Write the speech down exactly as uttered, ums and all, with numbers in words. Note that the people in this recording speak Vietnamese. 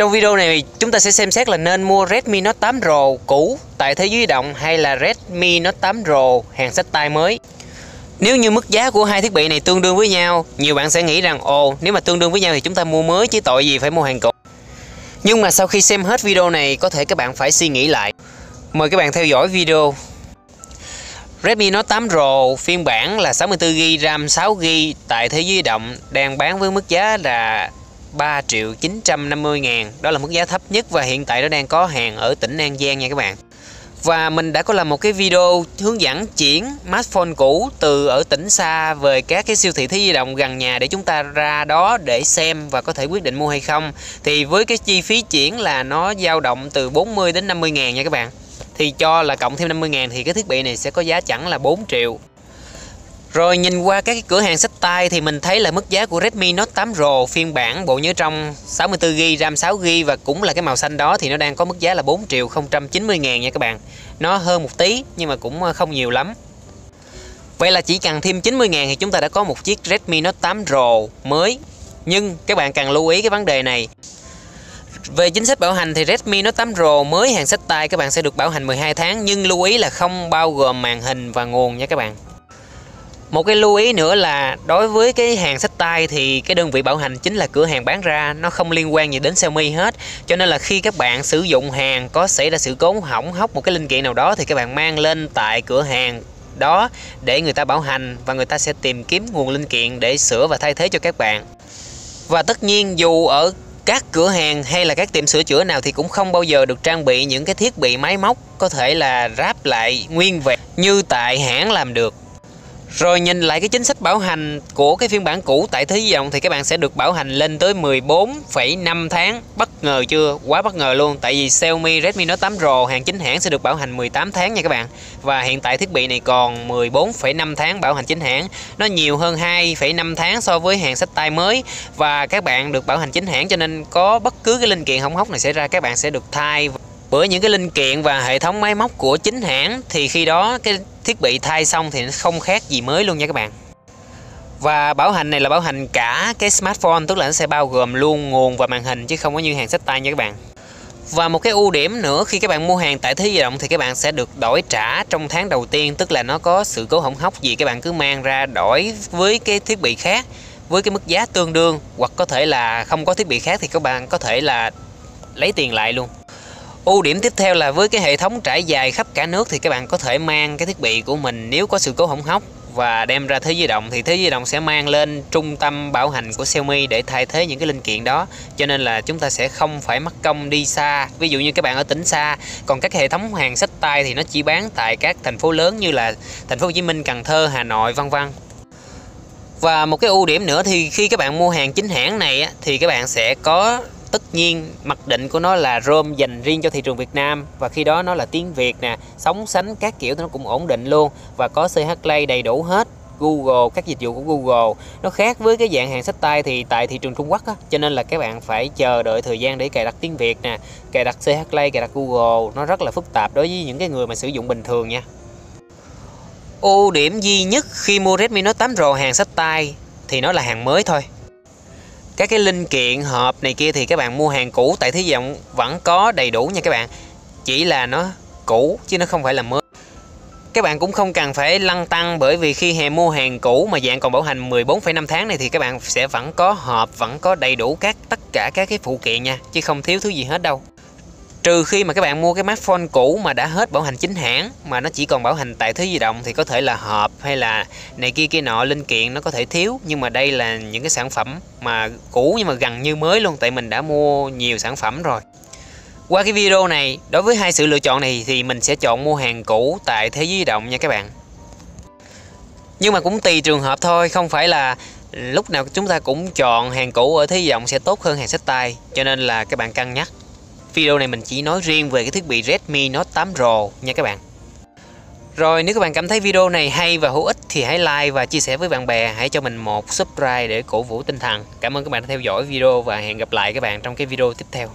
Trong video này chúng ta sẽ xem xét là nên mua Redmi Note tám Pro cũ tại Thế Giới Di Động hay là Redmi Note tám Pro hàng xách tay mới. Nếu như mức giá của hai thiết bị này tương đương với nhau, nhiều bạn sẽ nghĩ rằng ồ, nếu mà tương đương với nhau thì chúng ta mua mới chứ tội gì phải mua hàng cũ. Nhưng mà sau khi xem hết video này, có thể các bạn phải suy nghĩ lại. Mời các bạn theo dõi video. Redmi Note tám Pro phiên bản là sáu mươi tư gi-ga-bai RAM sáu gi-ga-bai tại Thế Giới Di Động đang bán với mức giá là ba triệu chín trăm năm mươi ngàn. Đó là mức giá thấp nhất và hiện tại nó đang có hàng ở tỉnh An Giang nha các bạn. Và mình đã có làm một cái video hướng dẫn chuyển smartphone cũ từ ở tỉnh xa về các cái siêu thị Thế Giới Di Động gần nhà để chúng ta ra đó để xem và có thể quyết định mua hay không. Thì với cái chi phí chuyển là nó dao động từ bốn mươi đến năm mươi ngàn nha các bạn. Thì cho là cộng thêm năm mươi ngàn thì cái thiết bị này sẽ có giá chẳng là bốn triệu. Rồi nhìn qua các cái cửa hàng xách tay thì mình thấy là mức giá của Redmi Note tám Pro phiên bản bộ nhớ trong sáu mươi tư gi-ga-bai RAM sáu gi-ga-bai và cũng là cái màu xanh đó thì nó đang có mức giá là bốn triệu không trăm chín mươi ngàn nha các bạn. Nó hơn một tí nhưng mà cũng không nhiều lắm. Vậy là chỉ cần thêm chín mươi ngàn thì chúng ta đã có một chiếc Redmi Note tám Pro mới. Nhưng các bạn cần lưu ý cái vấn đề này. Về chính sách bảo hành thì Redmi Note tám Pro mới hàng xách tay các bạn sẽ được bảo hành mười hai tháng, nhưng lưu ý là không bao gồm màn hình và nguồn nha các bạn. Một cái lưu ý nữa là đối với cái hàng xách tay thì cái đơn vị bảo hành chính là cửa hàng bán ra, nó không liên quan gì đến Xiaomi hết. Cho nên là khi các bạn sử dụng hàng có xảy ra sự cố hỏng hóc một cái linh kiện nào đó thì các bạn mang lên tại cửa hàng đó để người ta bảo hành và người ta sẽ tìm kiếm nguồn linh kiện để sửa và thay thế cho các bạn. Và tất nhiên dù ở các cửa hàng hay là các tiệm sửa chữa nào thì cũng không bao giờ được trang bị những cái thiết bị máy móc có thể là ráp lại nguyên vẹn như tại hãng làm được. Rồi nhìn lại cái chính sách bảo hành của cái phiên bản cũ tại Thế Giới Di Động thì các bạn sẽ được bảo hành lên tới mười bốn phẩy năm tháng. Bất ngờ chưa? Quá bất ngờ luôn. Tại vì Xiaomi Redmi Note tám Pro hàng chính hãng sẽ được bảo hành mười tám tháng nha các bạn. Và hiện tại thiết bị này còn mười bốn phẩy năm tháng bảo hành chính hãng. Nó nhiều hơn hai phẩy năm tháng so với hàng xách tay mới. Và các bạn được bảo hành chính hãng cho nên có bất cứ cái linh kiện hỏng hóc này xảy ra các bạn sẽ được thay bởi những cái linh kiện và hệ thống máy móc của chính hãng, thì khi đó cái thiết bị thay xong thì nó không khác gì mới luôn nha các bạn. Và bảo hành này là bảo hành cả cái smartphone, tức là nó sẽ bao gồm luôn nguồn và màn hình chứ không có như hàng xách tay nha các bạn. Và một cái ưu điểm nữa khi các bạn mua hàng tại Thế Giới Di Động thì các bạn sẽ được đổi trả trong tháng đầu tiên, tức là nó có sự cố hỏng hóc gì các bạn cứ mang ra đổi với cái thiết bị khác với cái mức giá tương đương, hoặc có thể là không có thiết bị khác thì các bạn có thể là lấy tiền lại luôn. Ưu điểm tiếp theo là với cái hệ thống trải dài khắp cả nước thì các bạn có thể mang cái thiết bị của mình nếu có sự cố hỏng hóc và đem ra Thế Giới Di Động thì Thế Giới Di Động sẽ mang lên trung tâm bảo hành của Xiaomi để thay thế những cái linh kiện đó, cho nên là chúng ta sẽ không phải mất công đi xa. Ví dụ như các bạn ở tỉnh xa, còn các hệ thống hàng xách tay thì nó chỉ bán tại các thành phố lớn như là thành phố Hồ Chí Minh, Cần Thơ, Hà Nội, vân vân. Và một cái ưu điểm nữa thì khi các bạn mua hàng chính hãng này thì các bạn sẽ có, tất nhiên mặc định của nó là ROM dành riêng cho thị trường Việt Nam và khi đó nó là tiếng Việt nè, sóng sánh các kiểu nó cũng ổn định luôn và có xê hát Play đầy đủ hết, Google, các dịch vụ của Google. Nó khác với cái dạng hàng xách tay thì tại thị trường Trung Quốc á, cho nên là các bạn phải chờ đợi thời gian để cài đặt tiếng Việt nè, cài đặt xê hát Play, cài đặt Google, nó rất là phức tạp đối với những cái người mà sử dụng bình thường nha. Ưu điểm duy nhất khi mua Redmi Note tám Pro hàng xách tay thì nó là hàng mới thôi. Các cái linh kiện hộp này kia thì các bạn mua hàng cũ tại Thế Giới Di Động vẫn có đầy đủ nha các bạn. Chỉ là nó cũ chứ nó không phải là mới. Các bạn cũng không cần phải lăn tăn bởi vì khi hè mua hàng cũ mà dạng còn bảo hành mười bốn phẩy năm tháng này thì các bạn sẽ vẫn có hộp, vẫn có đầy đủ các tất cả các cái phụ kiện nha, chứ không thiếu thứ gì hết đâu. Trừ khi mà các bạn mua cái smartphone cũ mà đã hết bảo hành chính hãng mà nó chỉ còn bảo hành tại Thế Giới Di Động thì có thể là hộp hay là này kia kia nọ linh kiện nó có thể thiếu, nhưng mà đây là những cái sản phẩm mà cũ nhưng mà gần như mới luôn, tại mình đã mua nhiều sản phẩm rồi. Qua cái video này, đối với hai sự lựa chọn này thì mình sẽ chọn mua hàng cũ tại Thế Giới Di Động nha các bạn. Nhưng mà cũng tùy trường hợp thôi, không phải là lúc nào chúng ta cũng chọn hàng cũ ở Thế Giới Di Động sẽ tốt hơn hàng xách tay, cho nên là các bạn cân nhắc. Video này mình chỉ nói riêng về cái thiết bị Redmi Note tám Pro nha các bạn. Rồi nếu các bạn cảm thấy video này hay và hữu ích thì hãy like và chia sẻ với bạn bè. Hãy cho mình một subscribe để cổ vũ tinh thần. Cảm ơn các bạn đã theo dõi video và hẹn gặp lại các bạn trong cái video tiếp theo.